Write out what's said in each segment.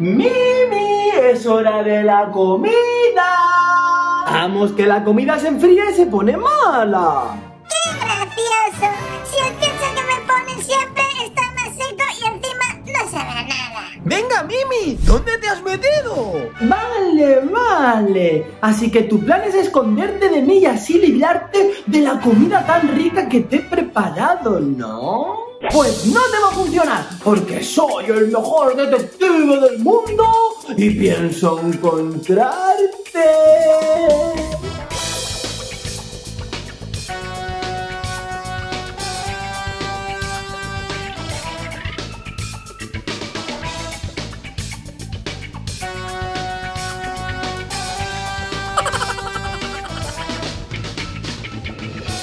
Mimi, es hora de la comida. Vamos, que la comida se enfría y se pone mala. ¡Qué gracioso! Si el ketchup que me ponen siempre está más seco y encima no sabe nada. ¡Venga, Mimi! ¿Dónde te has metido? Vale. Así que tu plan es esconderte de mí y así librarte de la comida tan rica que te he preparado, ¿no? Pues no te va a funcionar, porque soy el mejor detective del mundo y pienso encontrarte.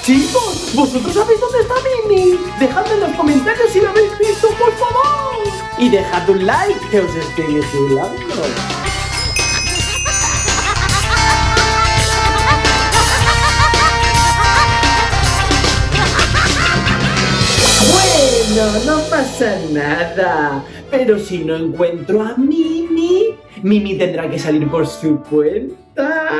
Chicos, ¿vosotros sabéis dónde está Mimi? Dejadme en los comentarios si lo habéis visto, por favor. Y dejad un like, que os estoy vigilando. Bueno, no pasa nada. Pero si no encuentro a Mimi, Mimi tendrá que salir por su cuenta.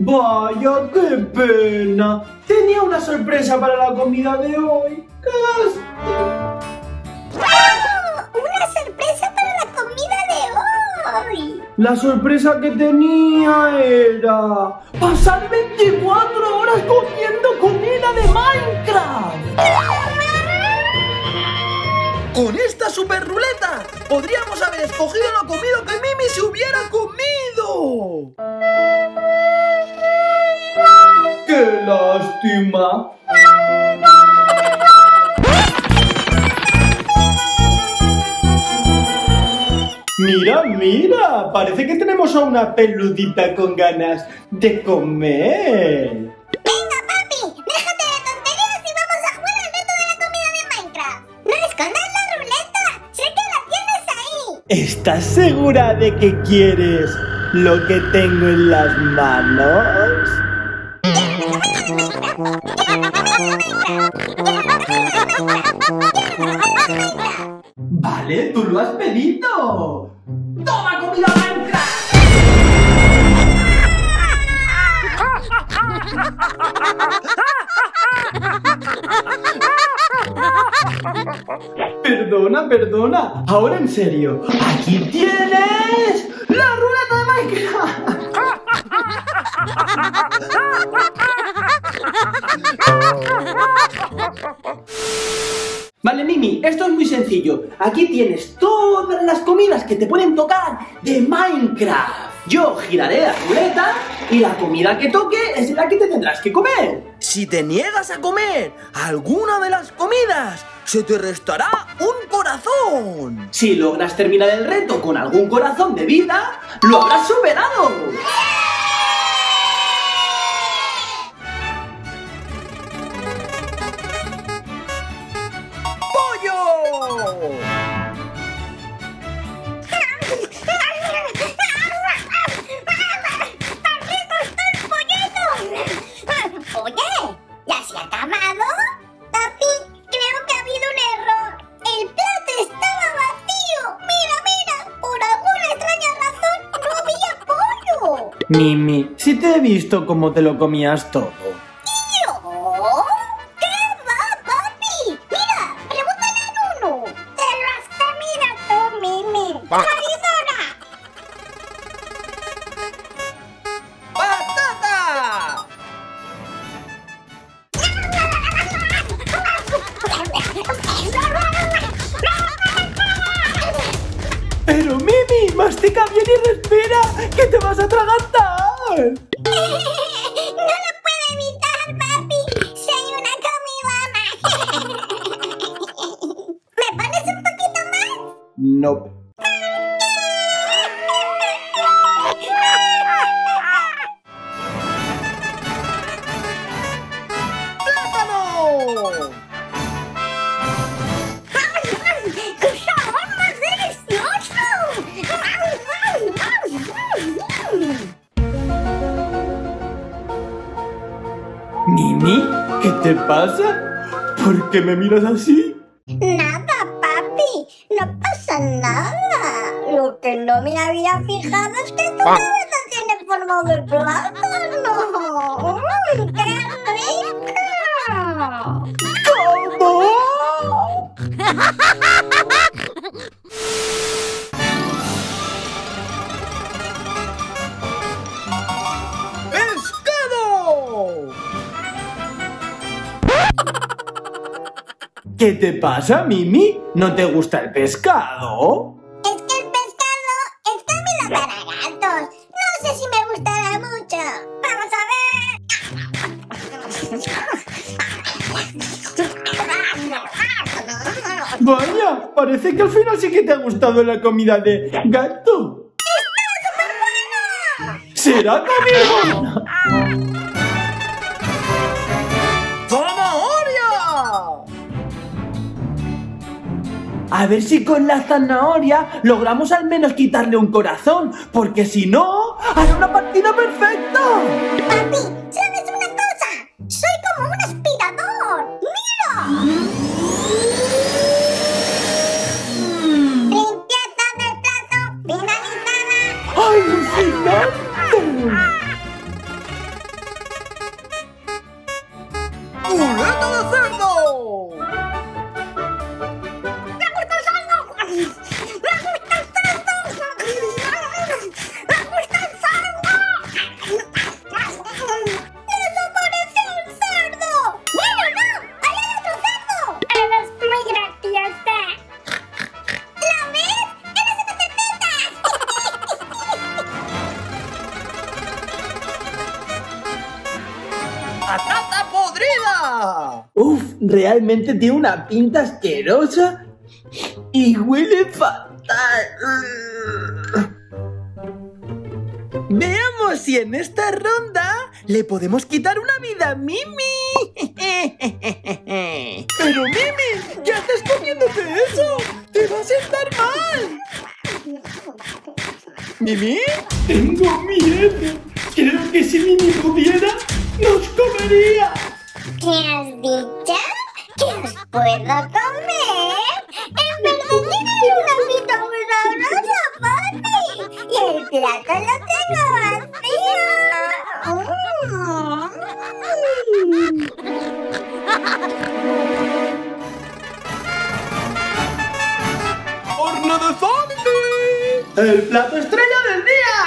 Vaya, qué pena. Tenía una sorpresa para la comida de hoy. ¡Casta! ¡Una sorpresa para la comida de hoy! La sorpresa que tenía era pasar 24 horas comiendo comida de Minecraft. Con esta super ruleta podríamos haber escogido la comida que Mimi se hubiera comido. ¡Qué lástima! Mira, parece que tenemos a una peludita con ganas de comer. Venga, papi, déjate de tonterías y vamos a jugar al reto de la comida de Minecraft. No escondas la ruleta, sé que la tienes ahí. ¿Estás segura de que quieres lo que tengo en las manos? Vale, tú lo has pedido. ¡Toma, comida Minecraft! Perdona, ahora en serio. Aquí tienes la ruleta de Minecraft. Vale, Mimi, esto es muy sencillo. Aquí tienes todas las comidas que te pueden tocar de Minecraft. Yo giraré la ruleta y la comida que toque es la que te tendrás que comer. Si te niegas a comer alguna de las comidas, se te restará un corazón. Si logras terminar el reto con algún corazón de vida, lo habrás superado. Mimi, si te he visto cómo te lo comías todo. ¿Y yo? ¿Qué va, papi? Mira, pregúntale a Nuno. Te lo has comido tú, Mimi. ¡Traidora! ¡Patata! Pero Mimi, mastica bien y respira, que te vas a tragar. ¡No lo puedo evitar, papi! ¡Soy una comidona! ¿Me pones un poquito más? No. ¡Plátano! ¡Qué sabor más delicioso! Mimi, ¿qué te pasa? ¿Por qué me miras así? Nada, papi. No nada. Lo que no me había fijado es que tu cabeza tiene forma de plátano. ¡Qué rico! ¿Cómo? ¿Qué te pasa, Mimi? ¿No te gusta el pescado? Es que el pescado está mirado para gatos. No sé si me gustará mucho. ¡Vamos a ver! Vaya, parece que al final sí que te ha gustado la comida de gato. ¡Está súper buena! ¡Será también! A ver si con la zanahoria logramos al menos quitarle un corazón, porque si no, hará una partida perfecta. Papi, ¿sabes una cosa? Soy como un aspirador. ¡Mira! Limpieza del plato finalizada. ¡Ay, alucinante! ¡Culata de cerdo! Realmente tiene una pinta asquerosa y huele fatal. Veamos si en esta ronda le podemos quitar una vida a Mimi. Pero Mimi, ¿qué haces comiéndote eso? ¡Te vas a estar mal! ¿Mimi? Tengo miedo. Creo que si Mimi pudiera, nos comería. ¿Qué has dicho? ¿Qué os puedo comer? En verdad tiene una pita muy sabrosa, papi. Y el plato lo tengo vacío. ¡Horno de zombie! ¡El plato estrella del día!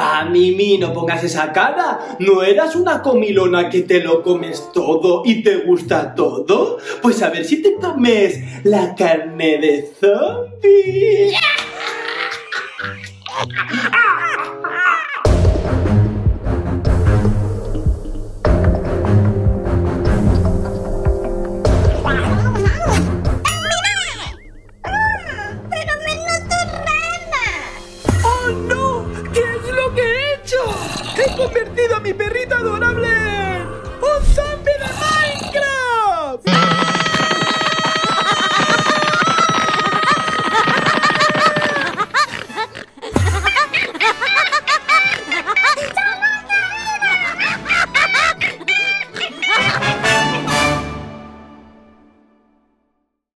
Ah, Mimi, no pongas esa cara. ¿No eras una comilona que te lo comes todo y te gusta todo? Pues a ver si te comes la carne de zombie. ¡He convertido a mi perrita adorable!